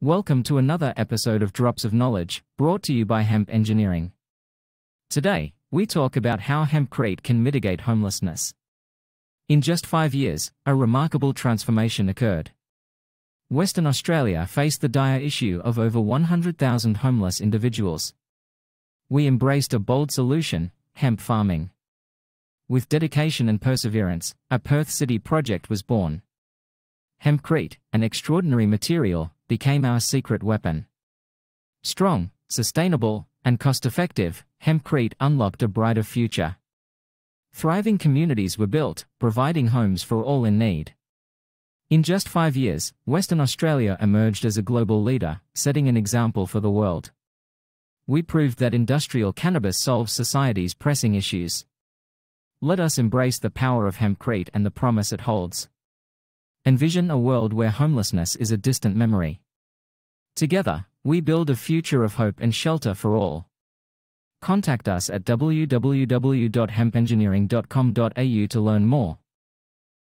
Welcome to another episode of Drops of Knowledge, brought to you by Hemp Engineering. Today, we talk about how Hempcrete can mitigate homelessness. In just 5 years, a remarkable transformation occurred. Western Australia faced the dire issue of over 100,000 homeless individuals. We embraced a bold solution, hemp farming. With dedication and perseverance, a Perth City project was born. Hempcrete, an extraordinary material, became our secret weapon. Strong, sustainable, and cost-effective, Hempcrete unlocked a brighter future. Thriving communities were built, providing homes for all in need. In just 5 years, Western Australia emerged as a global leader, setting an example for the world. We proved that industrial cannabis solves society's pressing issues. Let us embrace the power of Hempcrete and the promise it holds. Envision a world where homelessness is a distant memory. Together, we build a future of hope and shelter for all. Contact us at www.hempengineering.com.au to learn more.